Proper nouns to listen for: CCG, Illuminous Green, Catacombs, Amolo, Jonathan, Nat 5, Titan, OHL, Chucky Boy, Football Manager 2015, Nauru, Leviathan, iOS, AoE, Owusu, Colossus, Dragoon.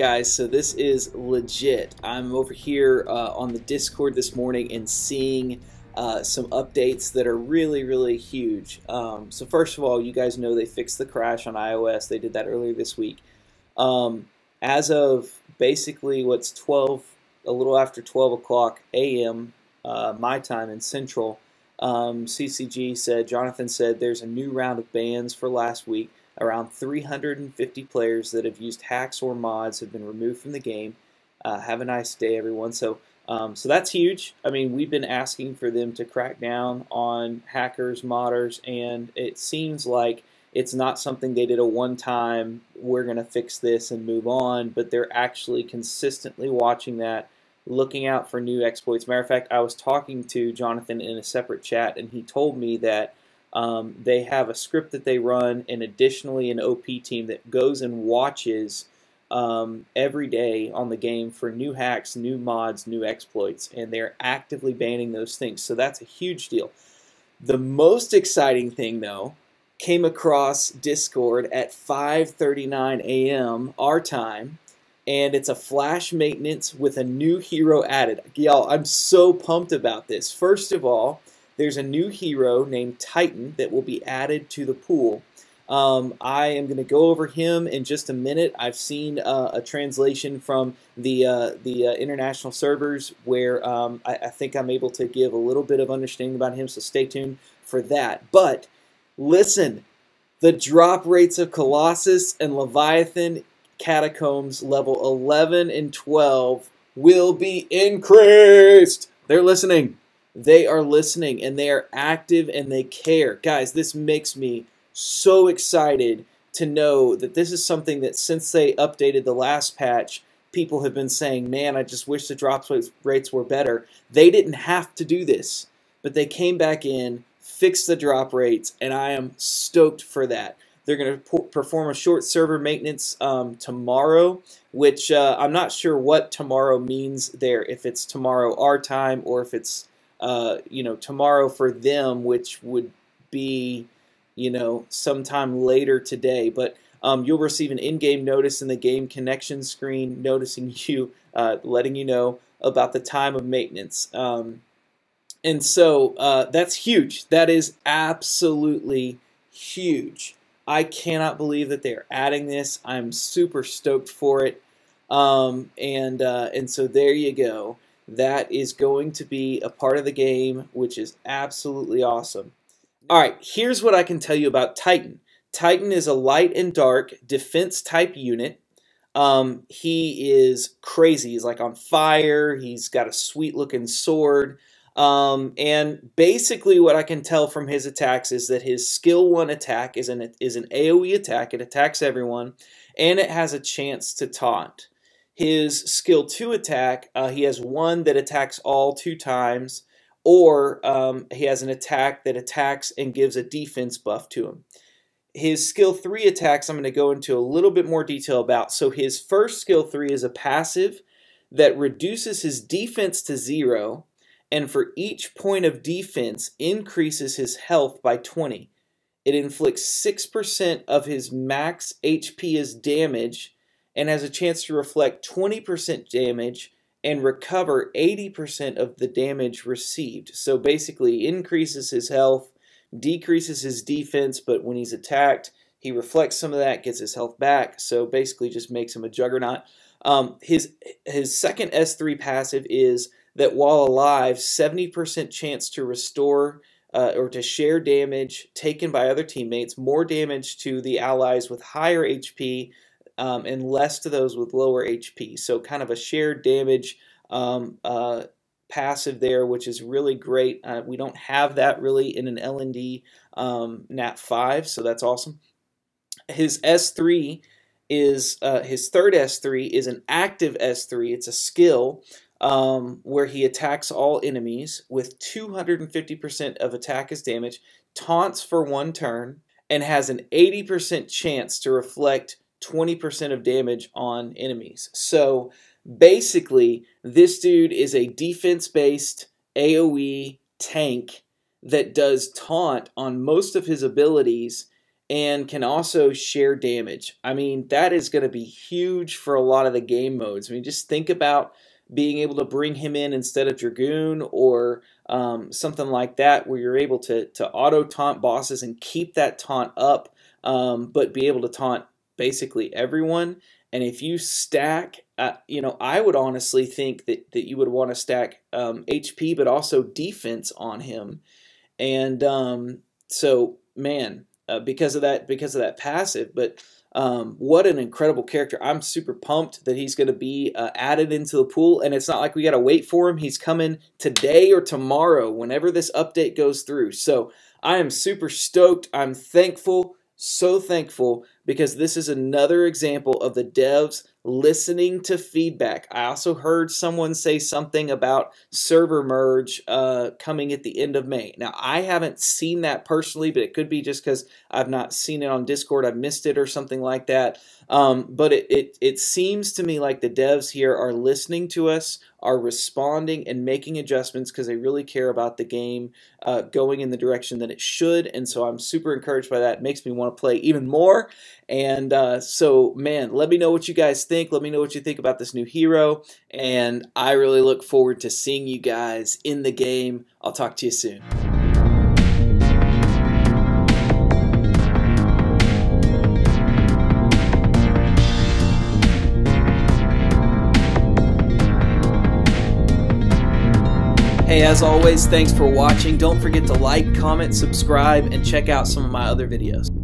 guys, so this is legit. I'm over here on the Discord this morning and seeing some updates that are really, really huge. So first of all, you guys know they fixed the crash on iOS. They did that earlier this week. As of basically what's 12, a little after 12 o'clock a.m. My time in Central, CCG said, Jonathan said, there's a new round of bans for last week. Around 350 players that have used hacks or mods have been removed from the game. Have a nice day, everyone. So that's huge. I mean, we've been asking for them to crack down on hackers, modders, and it seems like it's not something they did a one-time, we're going to fix this and move on, but they're actually consistently watching that, looking out for new exploits. Matter of fact, I was talking to Jonathan in a separate chat, and he told me that they have a script that they run, and additionally an OP team that goes and watches every day on the game for new hacks, new mods, new exploits, and they're actively banning those things. So that's a huge deal. The most exciting thing, though, came across Discord at 5:39 a.m. our time, and it's a flash maintenance with a new hero added. Y'all, I'm so pumped about this. First of all, there's a new hero named Titan that will be added to the pool. I am going to go over him in just a minute. I've seen a translation from the international servers where I think I'm able to give a little bit of understanding about him, so stay tuned for that. But listen, the drop rates of Colossus and Leviathan Catacombs level 11 and 12 will be increased. They're listening. They are listening, and they are active, and they care. Guys, this makes me so excited to know that this is something that since they updated the last patch, people have been saying, man, I just wish the drop rates were better. They didn't have to do this, but they came back in, fixed the drop rates, and I am stoked for that. They're going to perform a short server maintenance tomorrow, which I'm not sure what tomorrow means there, if it's tomorrow our time or if it's you know, tomorrow for them, which would be, you know, sometime later today. But you'll receive an in-game notice in the game connection screen noticing you, letting you know about the time of maintenance. And so that's huge. That is absolutely huge. I cannot believe that they're adding this. I'm super stoked for it. And so there you go. That is going to be a part of the game, which is absolutely awesome. All right, here's what I can tell you about Titan. Titan is a light and dark defense type unit. He is crazy. He's like on fire. He's got a sweet looking sword. And basically what I can tell from his attacks is that his skill 1 attack is an AoE attack. It attacks everyone, and it has a chance to taunt. His skill 2 attack, he has one that attacks all 2 times. Or he has an attack that attacks and gives a defense buff to him. His skill 3 attacks I'm going to go into a little bit more detail about. So his first skill 3 is a passive that reduces his defense to 0, and for each point of defense increases his health by 20. It inflicts 6% of his max HP as damage and has a chance to reflect 20% damage and recover 80% of the damage received. So basically increases his health, decreases his defense, but when he's attacked, he reflects some of that, gets his health back, so basically just makes him a juggernaut. His second S3 passive is that while alive, 70% chance to restore or to share damage taken by other teammates, more damage to the allies with higher HP, and less to those with lower HP. So kind of a shared damage passive there, which is really great. We don't have that really in an LND Nat 5, so that's awesome. His S3 is, his third S3 is an active S3. It's a skill where he attacks all enemies with 250% of attack as damage, taunts for 1 turn, and has an 80% chance to reflect 20% of damage on enemies. So basically, this dude is a defense-based AoE tank that does taunt on most of his abilities and can also share damage. I mean, that is going to be huge for a lot of the game modes. I mean, just think about being able to bring him in instead of Dragoon or something like that, where you're able to auto-taunt bosses and keep that taunt up, but be able to taunt basically everyone. And if you stack, you know, I would honestly think that you would want to stack HP, but also defense on him. And so, man, because of that passive, but what an incredible character. I'm super pumped that he's going to be added into the pool, and it's not like we got to wait for him. He's coming today or tomorrow, whenever this update goes through. So I am super stoked. I'm thankful, so thankful, because this is another example of the devs listening to feedback. I also heard someone say something about server merge coming at the end of May. Now, I haven't seen that personally, but it could be just because I've not seen it on Discord. I've missed it or something like that. But it seems to me like the devs here are listening to us, are responding and making adjustments because they really care about the game going in the direction that it should. And so I'm super encouraged by that. It makes me want to play even more. And so, man, let me know what you guys think. Let me know what you think about this new hero. And I really look forward to seeing you guys in the game. I'll talk to you soon. Hey, as always, thanks for watching. Don't forget to like, comment, subscribe, and check out some of my other videos.